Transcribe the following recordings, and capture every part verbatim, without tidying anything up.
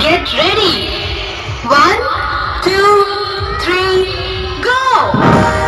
Get ready. One, two, three, go!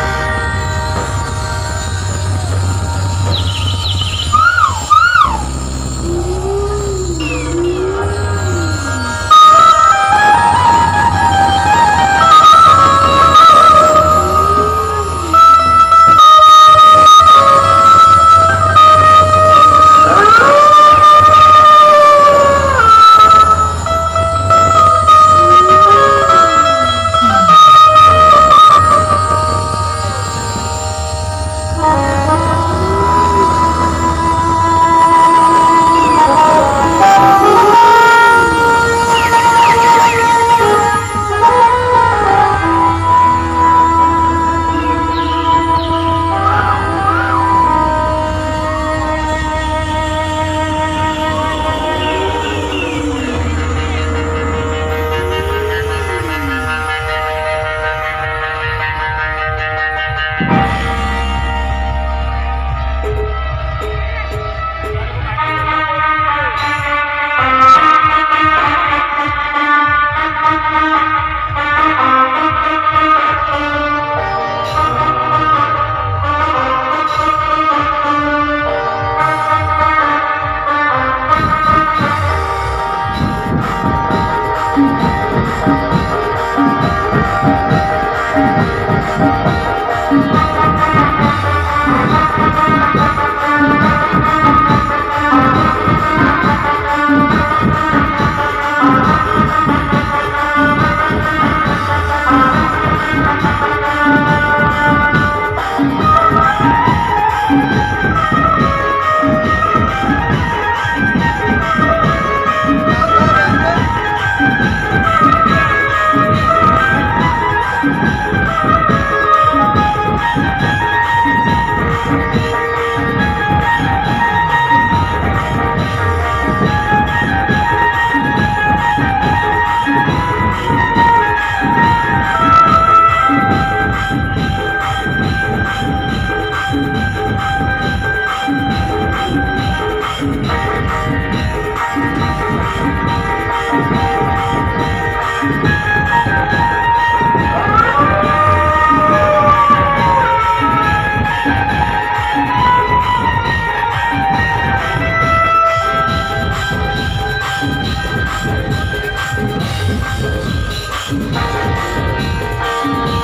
We'll be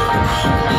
right back.